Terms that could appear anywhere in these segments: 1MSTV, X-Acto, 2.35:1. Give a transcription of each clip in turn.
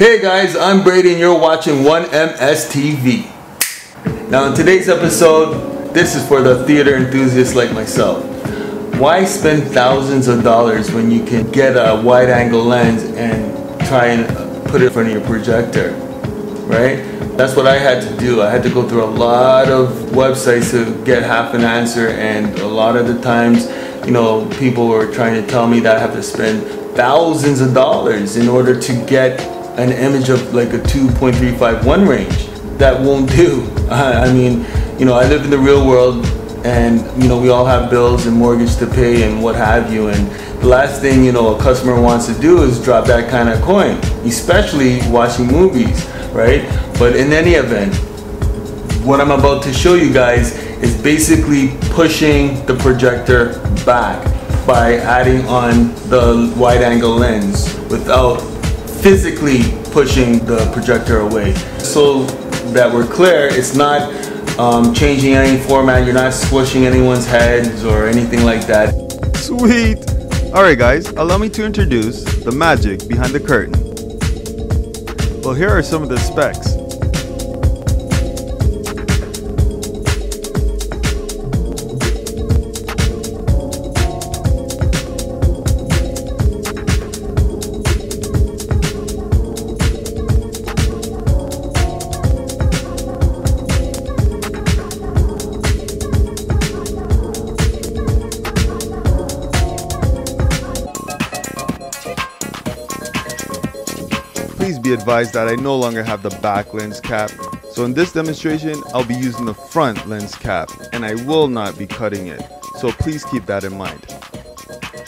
Hey guys, I'm Brady and you're watching 1MSTV. Now in today's episode, this is for the theater enthusiasts like myself. Why spend thousands of dollars when you can get a wide angle lens and try and put it in front of your projector, right? That's what I had to do. I had to go through a lot of websites to get half an answer, and a lot of the times, you know, people were trying to tell me that I have to spend thousands of dollars in order to get an image of like a 2.351 range. That won't do. I mean, you know, I live in the real world, and you know, we all have bills and mortgage to pay and what have you, and the last thing, you know, a customer wants to do is drop that kind of coin, especially watching movies, right? But in any event, what I'm about to show you guys is basically pushing the projector back by adding on the wide angle lens without physically pushing the projector away. So that we're clear, it's not changing any format, you're not swishing anyone's heads or anything like that. Sweet! Alright guys, allow me to introduce the magic behind the curtain. Well, here are some of the specs. Please be advised that I no longer have the back lens cap, so in this demonstration I'll be using the front lens cap and I will not be cutting it, so please keep that in mind.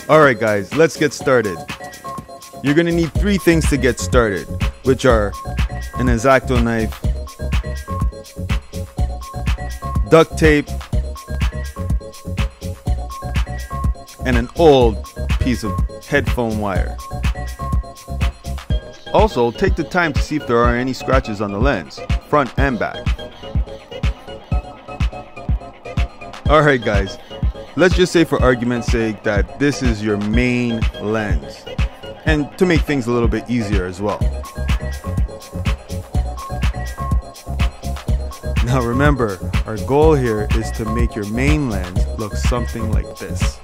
Alright guys, let's get started. You're going to need three things to get started, which are an X-Acto knife, duct tape, and an old piece of headphone wire. Also, take the time to see if there are any scratches on the lens, front and back. Alright guys, let's just say for argument's sake that this is your main lens, and to make things a little bit easier as well. Now remember, our goal here is to make your main lens look something like this.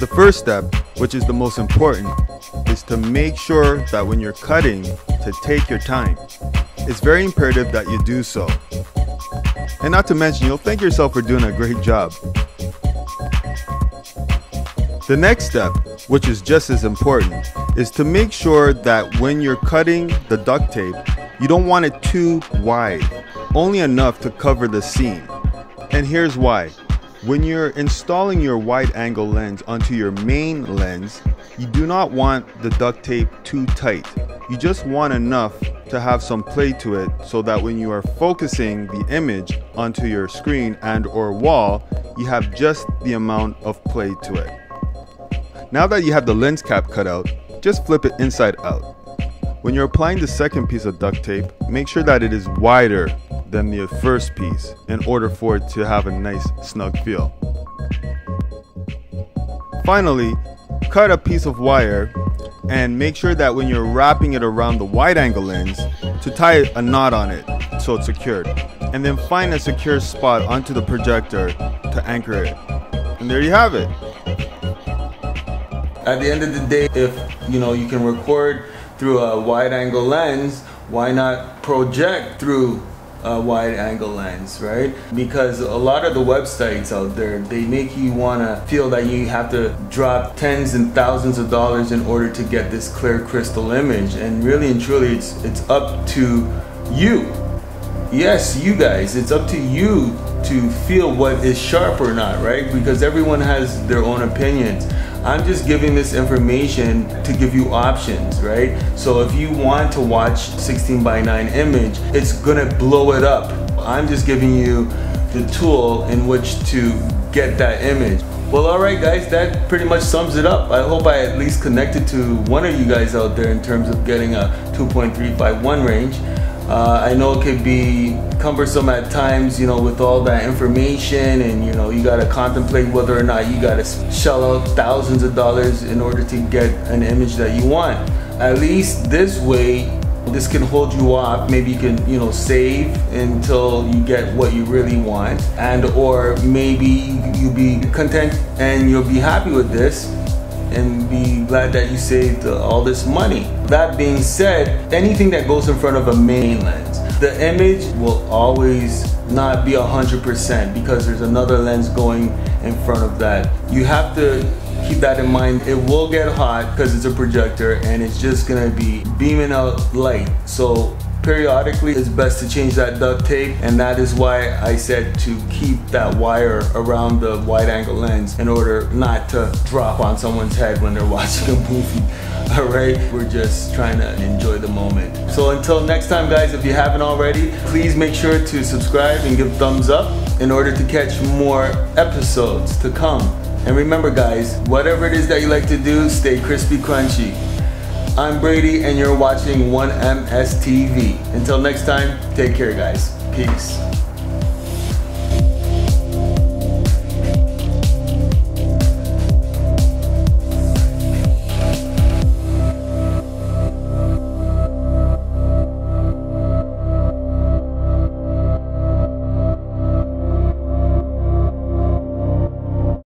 The first step, which is the most important, is to make sure that when you're cutting, to take your time. It's very imperative that you do so. And not to mention, you'll thank yourself for doing a great job. The next step, which is just as important, is to make sure that when you're cutting the duct tape, you don't want it too wide, only enough to cover the seam. And here's why. When you're installing your wide angle lens onto your main lens, you do not want the duct tape too tight. You just want enough to have some play to it so that when you are focusing the image onto your screen and or wall, you have just the amount of play to it. Now that you have the lens cap cut out, just flip it inside out. When you're applying the second piece of duct tape, make sure that it is wider than the first piece in order for it to have a nice snug feel. Finally, cut a piece of wire and make sure that when you're wrapping it around the wide angle lens to tie a knot on it so it's secured, and then find a secure spot onto the projector to anchor it. And there you have it. At the end of the day, if you know you can record through a wide angle lens, why not project through a wide angle lens, right? Because a lot of the websites out there, they make you want to feel that you have to drop tens and thousands of dollars in order to get this clear crystal image, and really and truly it's up to you. Yes, you guys, it's up to you to feel what is sharp or not, right? Because everyone has their own opinions. I'm just giving this information to give you options, right? So if you want to watch 16:9 image, it's gonna blow it up. I'm just giving you the tool in which to get that image. Well, alright guys, that pretty much sums it up. I hope I at least connected to one of you guys out there in terms of getting a 2.351 range. I know it could be cumbersome at times, you know, with all that information, and you know, you gotta contemplate whether or not you gotta shell out thousands of dollars in order to get an image that you want. At least this way, this can hold you off. Maybe you can, you know, save until you get what you really want, and or maybe you'll be content and you'll be happy with this and be glad that you saved all this money. That being said, anything that goes in front of a main lens, the image will always not be 100% because there's another lens going in front of that. You have to keep that in mind. It will get hot because it's a projector and it's just gonna be beaming out light. So periodically it's best to change that duct tape, and that is why I said to keep that wire around the wide angle lens in order not to drop on someone's head when they're watching a movie. Alright, we're just trying to enjoy the moment. So until next time guys, if you haven't already, please make sure to subscribe and give thumbs up in order to catch more episodes to come. And remember guys, whatever it is that you like to do, stay crispy crunchy. I'm Brady and you're watching 1MSTV. Until next time, take care guys. Peace.